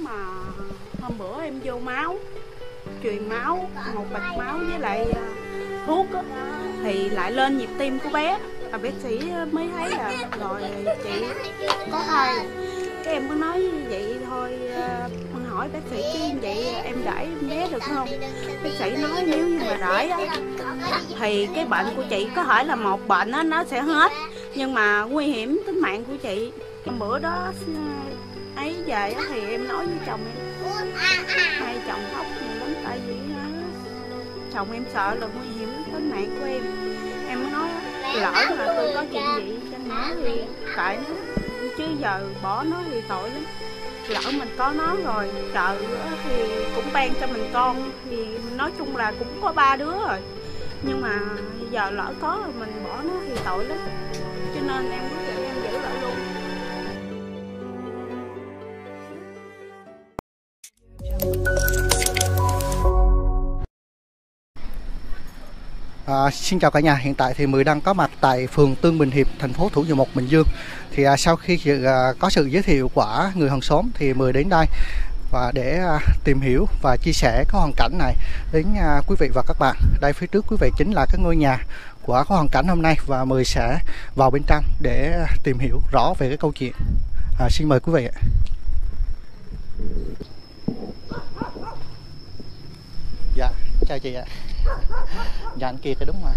Mà hôm bữa em vô máu, truyền máu, một bạch máu với lại thuốc đó, thì lại lên nhịp tim của bé. Và bác sĩ mới thấy là rồi chị có thai. Cái em cứ nói vậy thôi, mình hỏi bác sĩ chứ vậy em đẩy bé được không? Bác sĩ nói nếu như mà đẩy đó, thì cái bệnh của chị có thể là một bệnh đó, nó sẽ hết, nhưng mà nguy hiểm tính mạng của chị. Bữa đó ấy về thì em nói với chồng em, hai chồng khóc nhiều lắm, tại vì chồng em sợ là nguy hiểm tính mạng của em. Em nói lỡ mà tôi có chuyện gì trên nó thì tại nó, chứ giờ bỏ nó thì tội lắm. Lỡ mình có nó rồi trời thì cũng ban cho mình con, thì nói chung là cũng có ba đứa rồi, nhưng mà giờ lỡ có rồi mình bỏ nó thì tội lắm, cho nên em quyết định em giữ lại luôn. Xin chào cả nhà, hiện tại thì Mười đang có mặt tại phường Tương Bình Hiệp, thành phố Thủ Dầu Một, Bình Dương. Thì sau khi có sự giới thiệu của người hàng xóm thì Mười đến đây và để tìm hiểu và chia sẻ cái hoàn cảnh này đến quý vị và các bạn. Đây phía trước quý vị chính là cái ngôi nhà của cái hoàn cảnh hôm nay, và Mười sẽ vào bên trong để tìm hiểu rõ về cái câu chuyện. Xin mời quý vị ạ. Dạ, chào chị ạ. Dạ, anh Kiệt đúng rồi.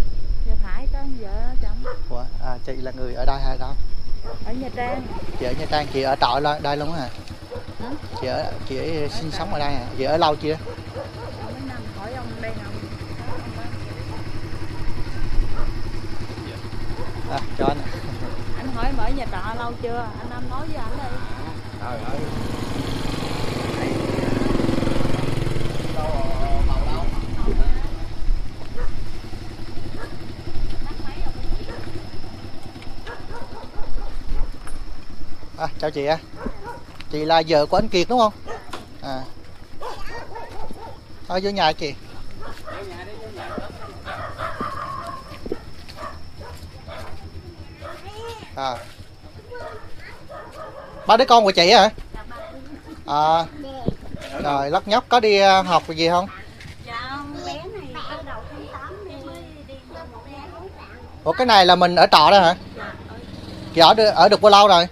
Dạ phải, có vợ chồng. Ủa, chị là người ở đây hay đâu? Ở Nha Trang. Chị ở Nha Trang, chị ở trọ ở đây luôn hả? Hả? Chị sinh sống ở đây hả? Chị ở lâu chưa? Mấy năm, hỏi ông đây nào. Cho anh. Anh hỏi em ở nhà trọ lâu chưa? Anh Nam nói với anh đi. Trời ơi. Chào chị ạ. Chị là vợ của anh Kiệt đúng không? Ở dưới nhà chị. Ba đứa con của chị hả? Rồi lóc nhóc có đi học gì không? Ủa cái này là mình ở trọ đó hả? Chị ở được bao lâu rồi?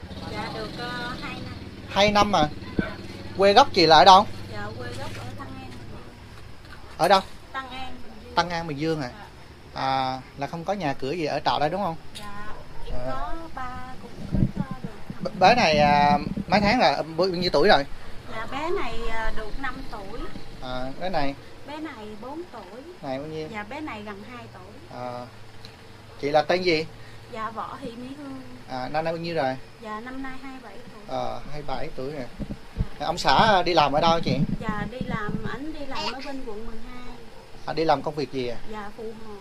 2 năm mà. Quê gốc chị là ở đâu? Dạ, quê gốc ở Tân An. Ở đâu? Tân An. Tân An, Bình Dương à? Là không có nhà cửa gì ở trọ đây đúng không? Dạ, có ba cũng có được. Bé này mấy tháng là bao nhiêu tuổi rồi? Dạ, bé này được 5 tuổi. Bé này? Bé này 4 tuổi. Này bao nhiêu? Dạ, bé này gần 2 tuổi. Chị là tên gì? Dạ, Võ Thị Mỹ Hương. Năm nay bao nhiêu rồi? Dạ, năm nay 27 tuổi. 27 tuổi rồi. Dạ. Ông xã đi làm ở đâu chị? Dạ, đi làm, ảnh đi làm ở bên quận 12. Đi làm công việc gì à? Dạ, phụ hồ.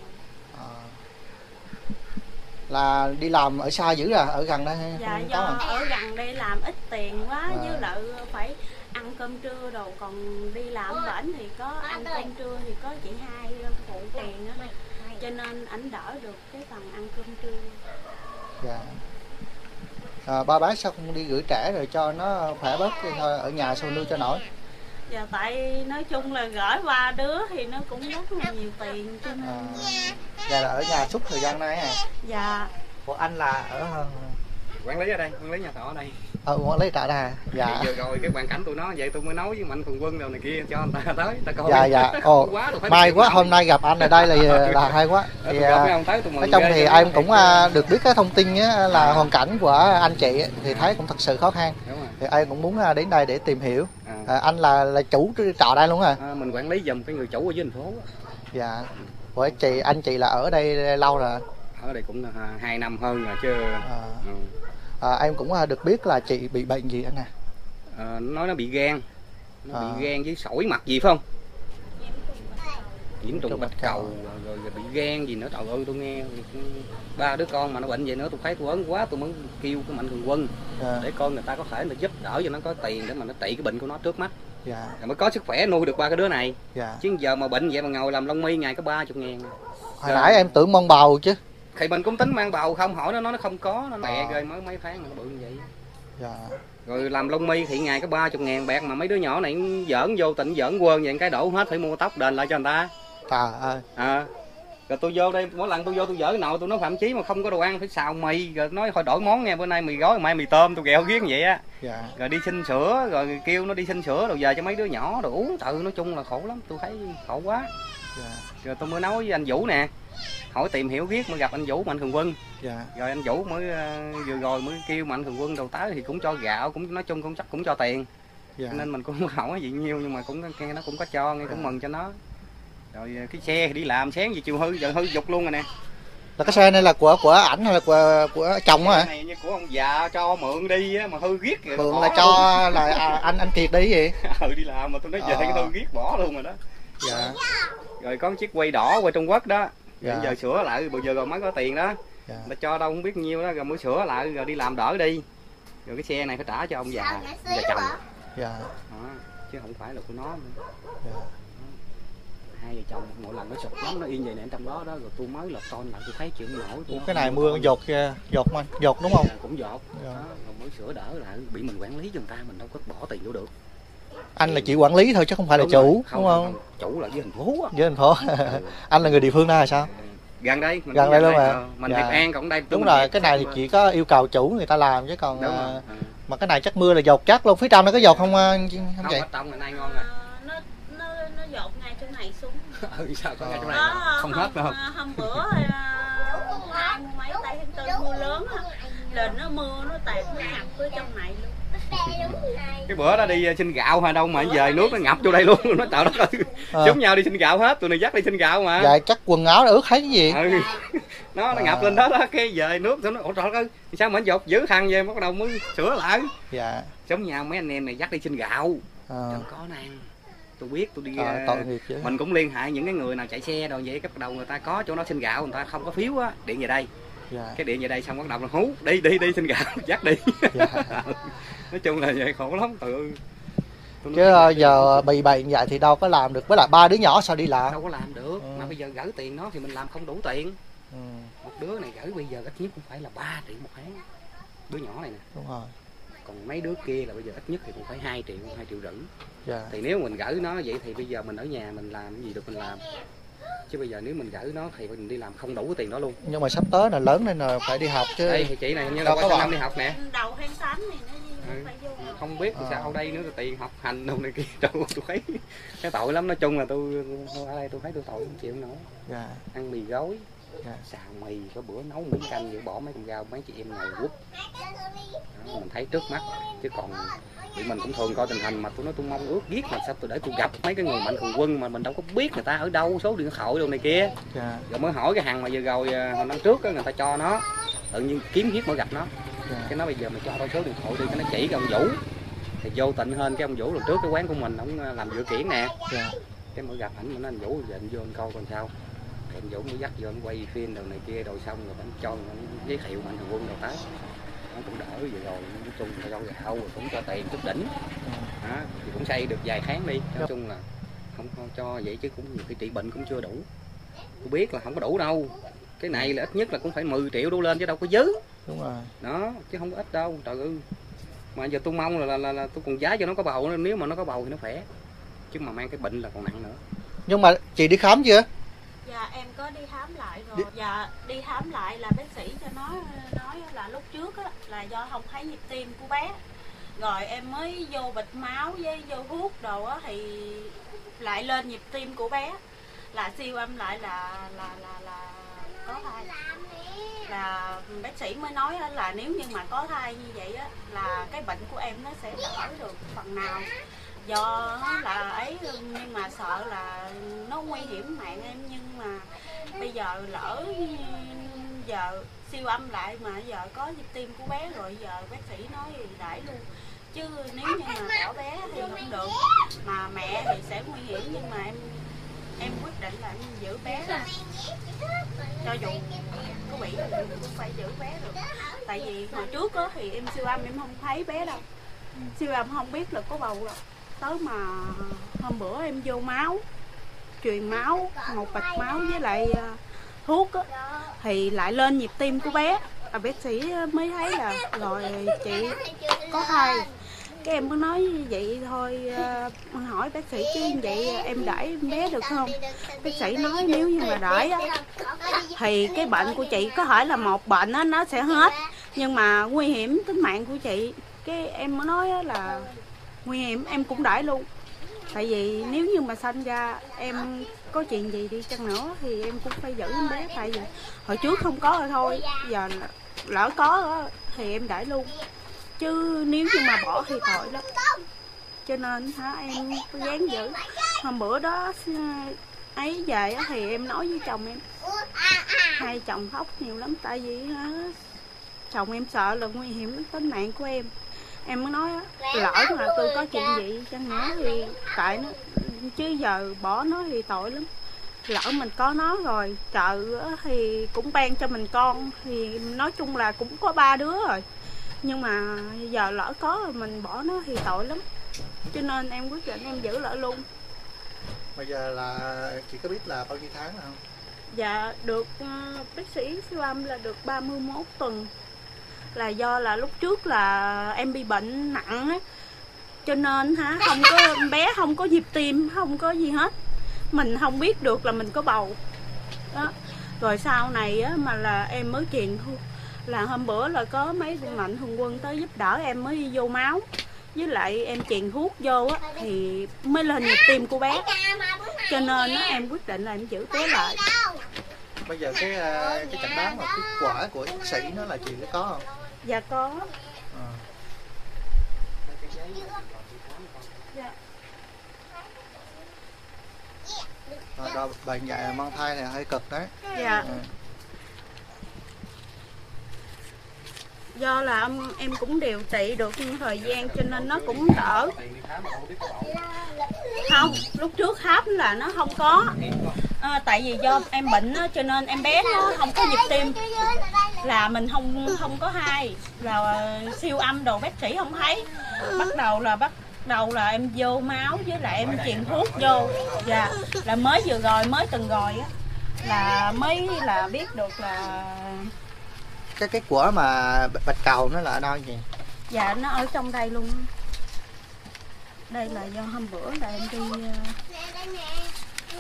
Là đi làm ở xa dữ à? Ở gần đây hay? Dạ, do ở gần đây làm ít tiền quá, với lại phải ăn cơm trưa đồ, còn đi làm ở ảnh thì có ăn cơm trưa thì có chị hai phụ tiền đó, cho nên ảnh đỡ được cái phần ăn cơm trưa. Dạ. Ba bác sao không đi gửi trẻ rồi cho nó khỏe bớt thôi, ở nhà sao nuôi cho nổi? Dạ tại nói chung là gửi ba đứa thì nó cũng rất là nhiều tiền cho nên. Dạ là ở nhà suốt thời gian nay à? Dạ. Của anh là ở quản lý ở đây, quản lý nhà trọ ở đây. Quản lý trọ đây à? Dạ. Vừa rồi cái hoàn cảnh tụi nó vậy tôi mới nói với Mạnh Thường Quân đâu này kia cho người ta tới, ta coi. Dạ dạ. Ồ, may quá hôm nay gặp anh ở đây là hay quá. Thì nói chung thì em cũng được biết cái thông tin là hoàn cảnh của anh chị thì thấy cũng thật sự khó khăn. Thì em cũng muốn đến đây để tìm hiểu. Anh là chủ trọ đây luôn hả? Mình quản lý giùm cái người chủ ở dưới thành phố. Dạ. Ủa chị, anh chị là ở đây lâu rồi? Ở đây cũng 2 năm hơn rồi chứ. Em cũng được biết là chị bị bệnh gì anh nè? Nói nó bị gan. Nó bị gan với sỏi mặt gì phải không? Nhiễm trùng bạch cầu rồi bị gan gì nữa. Trời ơi tôi nghe ba đứa con mà nó bệnh vậy nữa, tôi thấy tôi ớn quá, tôi muốn kêu cái Mạnh Thường Quân để coi người ta có thể là giúp đỡ cho nó có tiền để mà nó trị cái bệnh của nó trước mắt. Rồi mới có sức khỏe nuôi được ba cái đứa này. Chứ giờ mà bệnh vậy mà ngồi làm lông mi ngày có 30.000. Hồi nãy em tưởng mong bầu chứ. Thì mình cũng tính mang bầu không, hỏi nó không có, nó mẹ rồi mới mấy tháng mà nó bự như vậy. Dạ. Rồi làm lông mi thì ngày có 30.000 bạc, mà mấy đứa nhỏ này giỡn vô tình giỡn quên vậy cái đổ hết, phải mua tóc đền lại cho người ta. Trời ơi. À, rồi tôi vô đây, mỗi lần tôi vô tôi giỡn nồi tôi nói phạm chí mà không có đồ ăn phải xào mì, rồi nói thôi đổi món nghe, bữa nay mì gói mai mì tôm, tôi ghẹo ghét vậy á. Dạ. Rồi đi xin sữa, rồi kêu nó đi xin sữa rồi về cho mấy đứa nhỏ đồ uống tự, nói chung là khổ lắm, tôi thấy khổ quá. Dạ. Rồi tôi mới nói với anh Vũ nè, hỏi tìm hiểu riết mới gặp anh Vũ Mạnh Thường Quân. Dạ. Rồi anh Vũ mới vừa rồi mới kêu Mạnh Thường Quân đầu tái thì cũng cho gạo, cũng nói chung cũng chắc cũng cho tiền. Dạ. Nên mình cũng hỏi gì nhiều nhưng mà cũng nghe nó cũng có cho, nghe cũng mừng cho nó. Rồi cái xe thì đi làm sáng về chiều hư, giờ hư dục luôn rồi nè. Là cái xe này là của ảnh hay là của chồng hả? Này như của ông già cho mượn đi á, mà hư riết rồi. Mượn là cho luôn. Là anh Kiệt đi vậy? Ừ, đi làm mà tôi nói về cái hư riết bỏ luôn rồi đó. Dạ. Rồi có chiếc quay đỏ qua Trung Quốc đó. Dạ. Rồi giờ sửa lại, bây giờ rồi mới có tiền đó. Dạ. Mà cho đâu không biết nhiêu đó, rồi mới sửa lại rồi đi làm đỡ đi. Rồi cái xe này phải trả cho ông già, và chồng. Dạ. À, chứ không phải là của nó nữa. Dạ. Hai vợ chồng mỗi lần nó sụp lắm, nó yên vậy nè trong đó đó, rồi tôi mới lật con lại tôi thấy chịu nổi. Ủa, cái này mưa dột dột mà dột đúng không? À, cũng dột. Dạ. Đó, rồi mới sửa đỡ lại, bị mình quản lý cho người ta, mình đâu có bỏ tiền vô được. Anh là chỉ quản lý thôi chứ không phải là chủ đúng không? Chủ là với thành phố á. Với thành phố. Anh là người địa phương đây là sao? Gần đây, mình gần đây luôn mà. Mình Hiệp An còn đây. Đúng rồi, cái này thì chỉ có yêu cầu chủ người ta làm chứ còn mà cái này chắc mưa là dột chắc luôn. Phía trong nó có dột không vậy? Trong này nay ngon rồi. Nó dột ngay chỗ này xuống. Ừ, sao có ngay chỗ này không hết nữa không? Hôm bữa mấy tay tháng tư mưa lớn á, lên nó mưa nó tạt nó ngập tới trong này luôn. Cái bữa đó đi xin gạo hay đâu mà về nước nó ngập vô đây luôn, nó tạo đó chúng nhau đi xin gạo hết, tụi này dắt đi xin gạo mà. Dạ, chắc quần áo nó ướt thấy cái gì. Ừ. Nó ngập lên đó đó, cái về nước nó ủa trời ơi, sao mà anh dột giữ khăn về bắt đầu mới sửa lại. Dạ. Giống nhau mấy anh em này dắt đi xin gạo. Chẳng có năng. Tôi biết tôi đi mình cũng liên hệ những cái người nào chạy xe rồi vậy, bắt đầu người ta có chỗ nó xin gạo, người ta không có phiếu á, điện về đây. Dạ. Cái điện về đây xong bắt đầu là hú đi xin gạo dắt đi. Dạ. Nói chung là vậy khổ lắm tự. Chứ giờ bì bày như vậy thì đâu có làm được, với lại ba đứa nhỏ sao đi làm? Đâu có làm được, mà bây giờ gửi tiền nó thì mình làm không đủ tiền. Một đứa này gửi bây giờ ít nhất cũng phải là 3 triệu một tháng. Đứa nhỏ này nè. Đúng rồi. Còn mấy đứa kia là bây giờ ít nhất thì cũng phải 2 triệu, 2,5 triệu. Dạ. Thì nếu mình gửi nó vậy thì bây giờ mình ở nhà mình làm cái gì được mình làm. Chứ bây giờ nếu mình gửi nó thì mình đi làm không đủ cái tiền đó luôn. Nhưng mà sắp tới là lớn nên là phải đi học chứ. Đây thì chị này như là qua tháng 5 đi học nè. Đầu tháng 8 thì nó không biết sao ở đây nữa là tiền học hành đâu này kia đâu, tôi thấy cái tội lắm. Nói chung là tôi ở đây tôi thấy tôi tội không chịu nổi. Dạ. Ăn mì gói, xào mì, có bữa nấu miếng canh vậy bỏ mấy con rau mấy chị em này quất. Mình thấy trước mắt chứ còn thì mình cũng thường coi tình hình, mà tôi nói tôi mong ước giết mà sao tôi để tôi gặp mấy cái người Mạnh Thường Quân mà mình đâu có biết người ta ở đâu, số điện thoại đâu này kia. Dạ. Rồi mới hỏi cái hàng mà vừa rồi hồi năm trước đó, người ta cho nó tự nhiên kiếm giết mới gặp nó. Dạ. Cái nó bây giờ mình cho con số điện thoại đi, cái nó chỉ cái ông Vũ thì vô tình hơn cái ông Vũ lần trước cái quán của mình ông làm dự kiện nè. Dạ. Cái mới gặp ảnh mình nói anh Vũ về anh vô anh coi còn sao, thì anh Vũ mới dắt vô anh quay phim đồ này kia đồ xong rồi anh cho anh giới thiệu Mạnh Thường Quân đầu tới. Nó cũng đỡ vậy rồi, nói chung là rau gạo rồi cũng cho tiền chút đỉnh. Đó, thì cũng xây được vài tháng đi, nói chung là không cho vậy chứ cũng nhiều cái trị bệnh cũng chưa đủ. Tôi biết là không có đủ đâu, cái này là ít nhất là cũng phải 10 triệu đô lên chứ đâu có dứ. Đúng rồi. Đó, chứ không có ít đâu, trời ơi. Mà giờ tôi mong là tôi còn giá cho nó có bầu, nếu mà nó có bầu thì nó khỏe. Chứ mà mang cái bệnh là còn nặng nữa. Nhưng mà chị đi khám chưa? Dạ em có đi khám lại rồi. Dạ đi khám lại là bác sĩ cho nó nói là lúc trước á, là do không thấy nhịp tim của bé. Rồi em mới vô bịch máu với vô thuốc đồ á, thì lại lên nhịp tim của bé. Là siêu âm lại là có thai. Là bác sĩ mới nói là nếu như mà có thai như vậy á, là cái bệnh của em nó sẽ đỡ được phần nào. Do là ấy, nhưng mà sợ là nó nguy hiểm mạng em, nhưng mà bây giờ lỡ giờ siêu âm lại mà giờ có nhịp tim của bé rồi, giờ bác sĩ nói đãi luôn. Chứ nếu như mà bỏ bé thì không được, mà mẹ thì sẽ nguy hiểm, nhưng mà em quyết định là em giữ bé ra. Cho dù có bị thì cũng phải giữ bé được. Tại vì hồi trước đó thì em siêu âm em không thấy bé đâu. Siêu âm không biết là có bầu rồi. Tới mà hôm bữa em vô máu, truyền máu, một bạch máu với lại thuốc á, thì lại lên nhịp tim của bé. Bác sĩ mới thấy là rồi chị có thai. Cái em cứ nói vậy thôi, hỏi bác sĩ chứ vậy em đãi bé được không? Bác sĩ nói nếu như mà đãi thì cái bệnh của chị có thể là một bệnh đó, nó sẽ hết, nhưng mà nguy hiểm tính mạng của chị. Cái em mới nói là nguy hiểm em cũng đãi luôn. Tại vì nếu như mà sanh ra em có chuyện gì đi chăng nữa thì em cũng phải giữ em bé. Tại vì hồi trước không có rồi thôi, giờ lỡ có thì em đãi luôn. Chứ nếu như mà bỏ thì tội lắm. Cho nên hả em dáng giữ. Hôm bữa đó ấy về thì em nói với chồng em, hai chồng khóc nhiều lắm. Tại vì hả chồng em sợ là nguy hiểm đến tính mạng của em. Em mới nói lỡ mà tôi có chuyện gì chăng nữa thì tại nó, chứ giờ bỏ nó thì tội lắm. Lỡ mình có nó rồi, chợ thì cũng ban cho mình con, thì nói chung là cũng có ba đứa rồi, nhưng mà giờ lỡ có rồi mình bỏ nó thì tội lắm. Cho nên em quyết định em giữ lại luôn. Bây giờ là chị có biết là bao nhiêu tháng không? Dạ được, bác sĩ siêu âm là được 31 tuần. Là do là lúc trước là em bị bệnh nặng ấy, cho nên hả không có, bé không có nhịp tim, không có gì hết, mình không biết được là mình có bầu đó. Rồi sau này á, mà là em mới truyền là hôm bữa là có mấy con Mạnh Thường Quân tới giúp đỡ em mới vô máu, với lại em truyền thuốc vô á, thì mới lên nhịp tim của bé, cho nên á, em quyết định là em giữ bé lại. Bây giờ cái chẩn đoán và kết quả của bác sĩ nó là chị nó có không? Dạ có. À. Dạ. Rồi bệnh dạy mang thai này hơi cực đấy. Dạ. À. Do là em cũng điều trị được thời gian cho nên nó cũng đỡ. Không, lúc trước khám là nó không có. À, tại vì do em bệnh đó, cho nên em bé nó không có nhịp tim, là mình không có hai, là siêu âm đồ bác sĩ không thấy. Bắt đầu là em vô máu với lại em truyền thuốc vô. Dạ, là mới vừa rồi, mới từng rồi á, là mới là biết được là cái kết quả mà bạch cầu nó là ở đâu vậy? Dạ nó ở trong đây luôn. Đây là do hôm bữa là em đi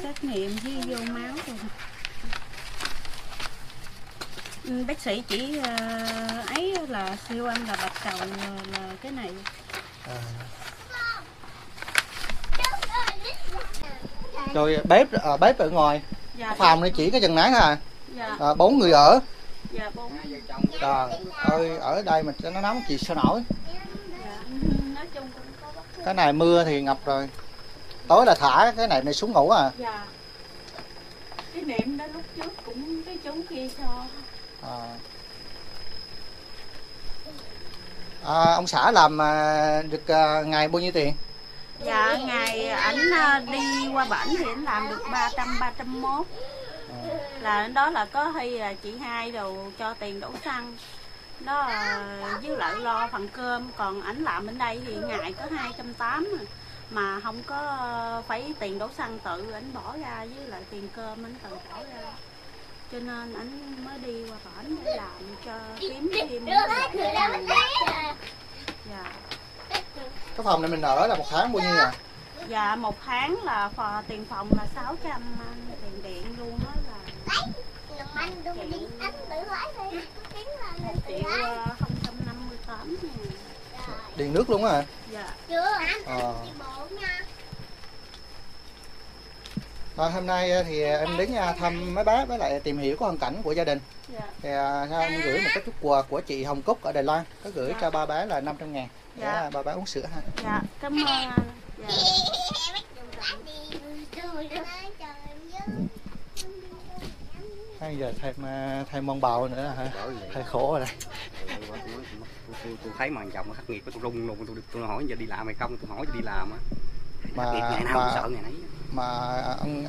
xét nghiệm với vô máu rồi. Bác sĩ chỉ ấy là siêu âm là bạch cầu là cái này. À. Rồi bếp ở ngoài. Dạ. Phòng này chỉ cái chừng nãy thôi. Dạ. À, 4 người ở. Dạ, 4. Trời ơi, ở đây mình nó nóng chị sao nổi. Dạ. Nói chung cũng có bất. Cái này mưa thì ngập rồi. Tối là thả cái này xuống ngủ à. Dạ. Cái niệm đó lúc trước cũng cái chống kia cho. À. À, ông xã làm được ngày bao nhiêu tiền? Dạ, ngày ảnh đi qua bển thì ảnh làm được 300, 301. Là đó là có hay là chị hai đồ cho tiền đổ xăng đó, với lại lo phần cơm. Còn ảnh làm bên đây thì ngày có 280 mà không có phải tiền đổ xăng, tự ảnh bỏ ra, với lại tiền cơm ảnh tự bỏ ra, cho nên ảnh mới đi qua bển để làm cho kiếm thêm. Dạ. Cái phòng này mình ở là 1 tháng bao nhiêu à? Dạ 1 tháng là tiền phòng là 600, tiền điện luôn đó là 1.058.000. Điện nước luôn hả? Dạ. À. Rồi, hôm nay thì em đến thăm mấy bác với lại tìm hiểu cái hoàn cảnh của gia đình. Dạ. Thì em gửi một cái chút quà của chị Hồng Cúc ở Đài Loan, có gửi dạ. cho ba bé là 500.000 để dạ. ba bé uống sữa ha. Dạ, cảm ơn. Dạ. Giờ thêm mong bầu nữa hả? Hơi khổ rồi đây. Tôi thấy mà chồng khắc nghiệt của tôi rung luôn, tôi hỏi giờ đi làm hay không, tôi hỏi giờ đi làm á. Ngày nào cũng sợ ngày nấy. Mà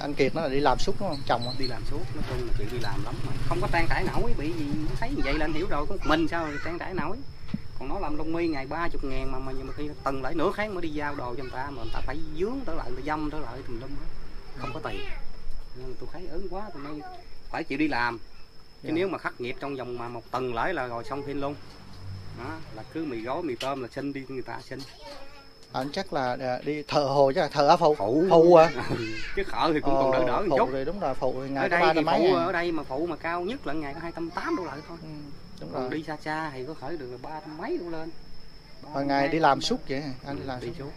anh Kiệt nó là đi làm suốt đúng không? Chồng đi làm suốt, nói chung là chuyện đi làm lắm mà không có tan trải nổi, bị gì thấy như vậy là anh hiểu rồi, có một mình sao tan trải nổi. Còn nó làm lông mi ngày 30.000 mà khi từng lại nửa tháng mới đi giao đồ cho người ta, mà người ta phải dướng trở lại, người ta dâm trở lại tùm lum á, không có tiền. Nên tôi thấy ớn quá, tôi mới phải chịu đi làm. Chứ nếu mà khắc nghiệt trong vòng mà 1 tuần lễ là rồi xong phim luôn. Đó, là cứ mì gói, mì tôm là xin đi người ta xin. Anh chắc là đi thờ hồi, chắc là thờ á phụ. Phụ à? Chứ khở thì cũng còn đỡ đỡ một chút. Phụ thì đúng là phụ ngày ở đây thì phụ, ở đây mà phụ mà cao nhất là ngày có 280 đô lại thôi. Ừ, đúng còn rồi. Đi xa xa thì có khởi được là 300 mấy đô lên. Và ngày đi làm suốt vậy hả? Anh đi làm đi suốt.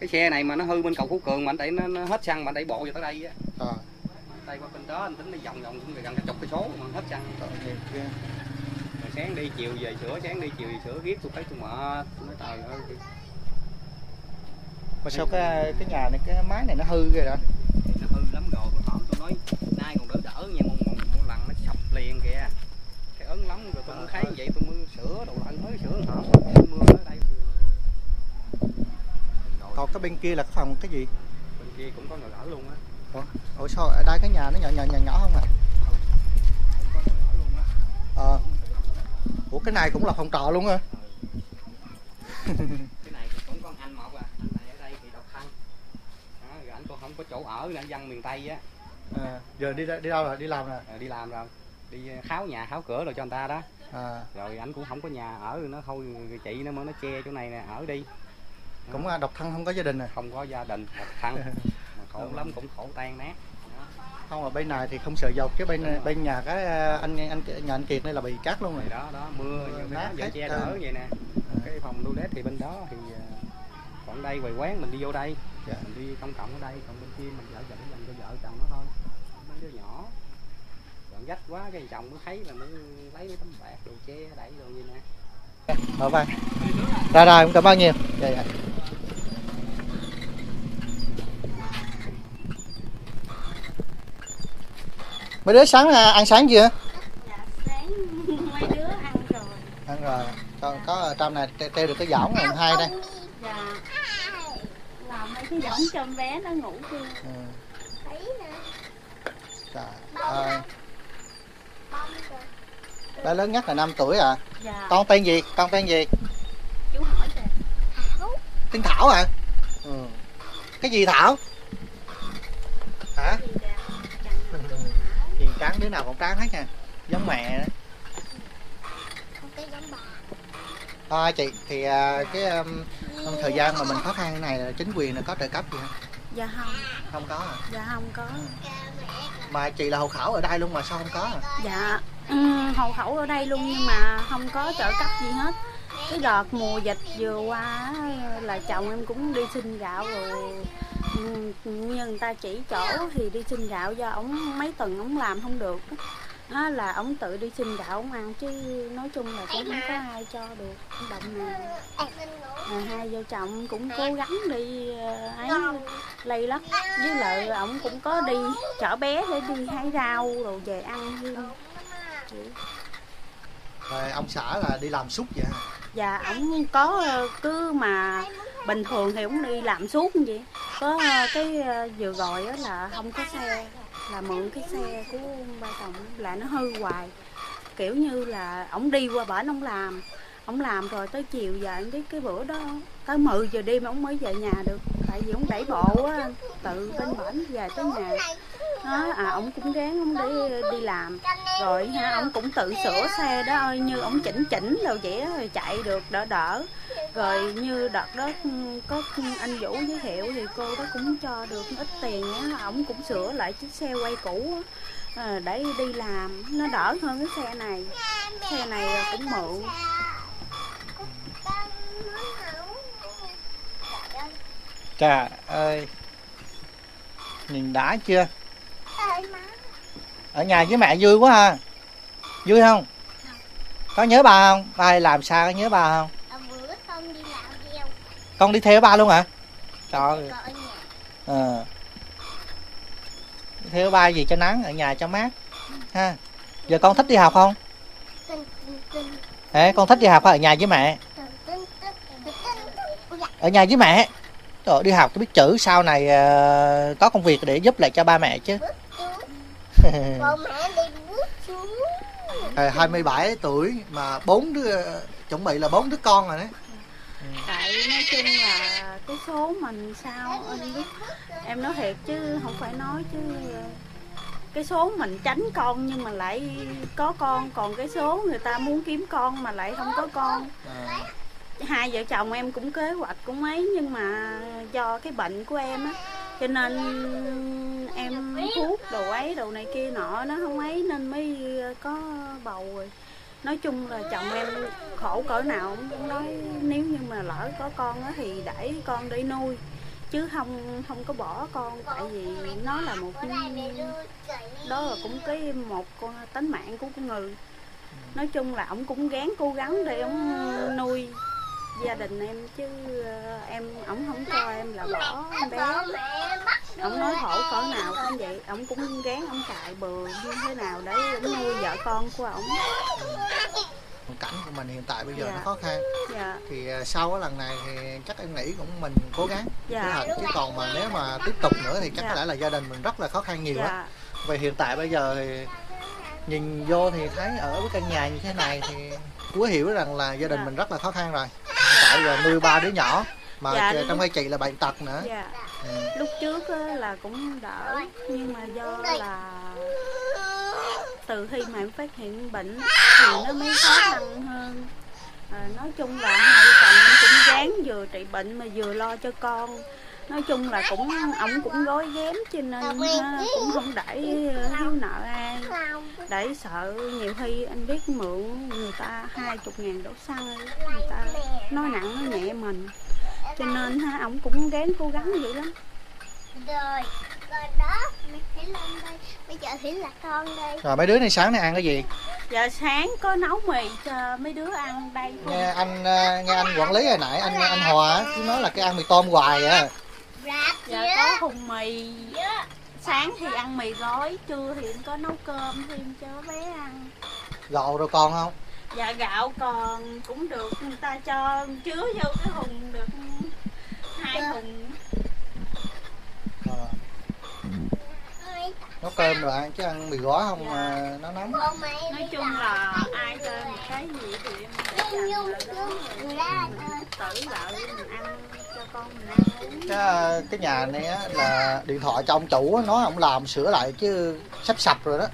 Cái xe này mà nó hư bên cầu Phú Cường mà anh để nó hết xăng mà anh để bộ vô tới đây á. À. Đây qua bên đó anh tính đi vòng vòng cũng gần cả chục cây số mà hết xăng. Rồi sáng đi chiều về sửa, sáng đi chiều về sửa riết tôi thấy tôi mệt, tôi nói trời ơi. Mà sao cái nhà này, cái máy này nó hư rồi đó. Nó hư lắm rồi, tôi nói nay còn đỡ đỡ nha, một lần nó sập liền kìa. Cái ớn lắm rồi tôi mới thấy vậy tôi mới sửa đồ lại mới sửa hả? Mưa ở đây. Còn cái bên kia là cái phòng cái gì? Bên kia cũng có người ở luôn á. Ủa sao ở đây cái nhà nó nhỏ không à? Có người ở luôn á. Ờ. Ủa cái này cũng là phòng trọ luôn hả? Ừ. Cái này cũng có anh một à, anh này ở đây thì độc thân. Đó, rồi anh cũng không có chỗ ở nên dân miền Tây á. À, giờ đi đâu rồi? Đi làm rồi. À, đi làm rồi. Đi kháo nhà, kháo cửa rồi cho người ta đó. À. Rồi anh cũng không có nhà ở nó thôi chị nó mới nó che chỗ này nè, ở đi. Đó. Cũng độc thân không có gia đình à? Không có gia đình, độc thân. Mà khổ đúng lắm rồi. Cũng khổ tan nát. Không là bên này thì không sợ dọc, chứ bên nhà cái anh Kiệt đây là bị cát luôn rồi. Đó đó, mưa nát vậy che đỡ vậy nè. Cái phòng toilet thì bên đó thì còn đây quầy quán mình đi vô đây. Dạ. Mình đi công cộng ở đây, còn bên kia mình vợ chồng dành cho vợ chồng nó thôi. Mấy đứa nhỏ. Còn rách quá cái chồng nó thấy là nó lấy cái tấm bạc đồ che đẩy đồ như nè. Rồi bạn. Ra đây cũng cảm ơn nhiều. Dạ dạ. Mấy đứa sáng ăn sáng chưa? Dạ, sáng mấy đứa ăn rồi. Ăn rồi. Có trong này treo được cái võng này hay đây. Dạ. Làm mấy cái võng cho bé nó ngủ đi. Ừ. Trời ơi. Bé lớn nhất là 5 tuổi à? Dạ. Con tên gì? Con tên gì? Chú hỏi kìa. Thảo. Tên Thảo à? Ừ. Cái gì Thảo? Hả? Trắng đứa nào cũng trắng hết nha, giống mẹ đó. Không cái giống bà. À, chị thì cái thời gian mà mình khó khăn như này là chính quyền là có trợ cấp gì không? Dạ không. Không có à? Dạ không có. Ừ. Mà chị là hộ khẩu ở đây luôn mà sao không có à? Dạ hộ khẩu ở đây luôn nhưng mà không có trợ cấp gì hết. Cái đợt mùa dịch vừa qua là chồng em cũng đi xin gạo rồi. Nhưng người ta chỉ chỗ thì đi xin gạo do ổng mấy tuần ổng làm không được đó, là ổng tự đi xin gạo ổng ăn chứ nói chung là cũng không có ai cho được động nào. À, hai vợ chồng cũng cố gắng đi ấy lây lắc với lại ổng cũng có đi chở bé để đi hái rau rồi về ăn. Rồi ông xã là đi làm suốt vậy? Dạ ổng có cứ mà bình thường thì cũng đi làm suốt như vậy. Có cái vừa gọi đó là không có xe, là mượn cái xe của ông Ba Trọng là nó hư hoài. Kiểu như là ổng đi qua bển ổng làm rồi tới chiều giờ cái bữa đó tới 10 giờ đêm ổng mới về nhà được. Tại vì ổng đẩy bộ á, tự bên bển về tới nhà. Đó, ổng cũng ráng ổng để đi làm. Rồi ha, ổng cũng tự sửa xe đó ơi, như ổng chỉnh đâu vậy đó, rồi chạy được đỡ. Rồi như đợt đó có anh Vũ giới thiệu thì cô đó cũng cho được ít tiền á, ổng cũng sửa lại chiếc xe quay cũ á. Để đi làm nó đỡ hơn cái xe này. Xe này cũng mượn. Trời ơi. Nhìn đã chưa? Ở nhà với mẹ vui quá ha. Vui không? Có nhớ ba không? Ba làm sao có nhớ ba không? Bữa con đi làm theo. Con đi theo ba luôn hả? Trời ơi. Ờ. Theo ba gì cho nắng, ở nhà cho mát. Ha. Giờ con thích đi học không? Ê, con thích đi học ở nhà với mẹ. Ở nhà với mẹ. Rồi đi học cho biết chữ sau này có công việc để giúp lại cho ba mẹ chứ. 27 tuổi mà 4 đứa, chuẩn bị là 4 đứa con rồi đấy. Tại nói chung là cái số mình sao em nói thiệt chứ không phải nói chứ cái số mình tránh con nhưng mà lại có con, còn cái số người ta muốn kiếm con mà lại không có con. Hai vợ chồng em cũng kế hoạch cũng mấy, nhưng mà do cái bệnh của em á, cho nên em thuốc đồ ấy đồ này kia nọ nó không ấy nên mới có bầu rồi. Nói chung là chồng em khổ cỡ nào cũng nói nếu như mà lỡ có con á thì để con đi nuôi, chứ không có bỏ con, tại vì nó là một, đó là cũng cái một tánh mạng của con người. Nói chung là ổng cũng gán cố gắng để ổng nuôi gia đình em, chứ ổng không cho em là bỏ em bé. Ổng nói khổ cỡ nào cũng vậy, ổng cũng gán ổng chạy bừa như thế nào để nuôi vợ con của ổng. Cảnh của mình hiện tại bây giờ nó khó khăn, thì sau cái lần này thì chắc em nghĩ cũng mình cố gắng thật, chứ còn mà nếu mà tiếp tục nữa thì chắc có lẽ là gia đình mình rất là khó khăn nhiều á. Về hiện tại bây giờ thì nhìn vô thì thấy ở cái căn nhà như thế này thì Cúa hiểu rằng là gia đình mình rất là khó khăn rồi. Tại giờ nuôi ba đứa nhỏ mà trong khi chị là bệnh tật nữa. Lúc trước là cũng đỡ, nhưng mà do là từ khi mà em phát hiện bệnh thì nó mới khó khăn hơn. Nói chung là hai vợ chồng em cũng gắng vừa trị bệnh mà vừa lo cho con. Nói chung là cũng ổng cũng gói ghém cho nên cũng không để hiếu nợ ai, để sợ nhiều khi anh biết mượn người ta 20.000 đổ xăng, người ta nói nặng nói nhẹ mình, cho nên ha ổng cũng gắng cố gắng vậy lắm. Rồi đó, mày phải lên đây, bây giờ thì là con đây. Rồi mấy đứa này sáng nay ăn cái gì? Dạ sáng có nấu mì cho mấy đứa ăn đây. Nghe anh quản lý hồi nãy, anh Hòa cứ nói là cái ăn mì tôm hoài vậy. Dạ có thùng mì, sáng thì ăn mì gói, trưa thì có nấu cơm thêm cho bé ăn. Gạo rồi còn không? Dạ gạo còn cũng được, người ta cho chứa vô cái thùng được 2 thùng. Nấu cơm rồi ăn, chứ ăn mì gói không mà nó nóng. Nói chung là ai cho em cái gì thì em tự lại mình ăn cho con mình ăn. Cái nhà này á, là điện thoại cho ông chủ nói ông làm sửa lại chứ sắp sập rồi đó.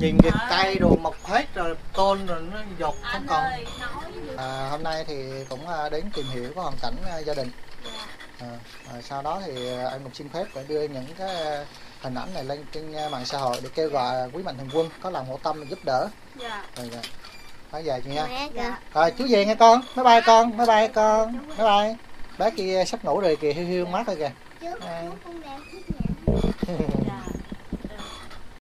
Nhìn cái cây đồ mọc hết rồi, tôn rồi nó dột không còn. Hôm nay thì cũng đến tìm hiểu cái hoàn cảnh gia đình. Sau đó thì anh cũng xin phép phải đưa những cái hình ảnh này lên trên mạng xã hội để kêu gọi quý mạnh thường quân có lòng hảo tâm giúp đỡ. Rồi nói về chị nha. Rồi chú về nghe con, bye bye con, bye bye con, bye bye. Bé kia sắp ngủ rồi kìa, hiu hiu mát thôi kìa.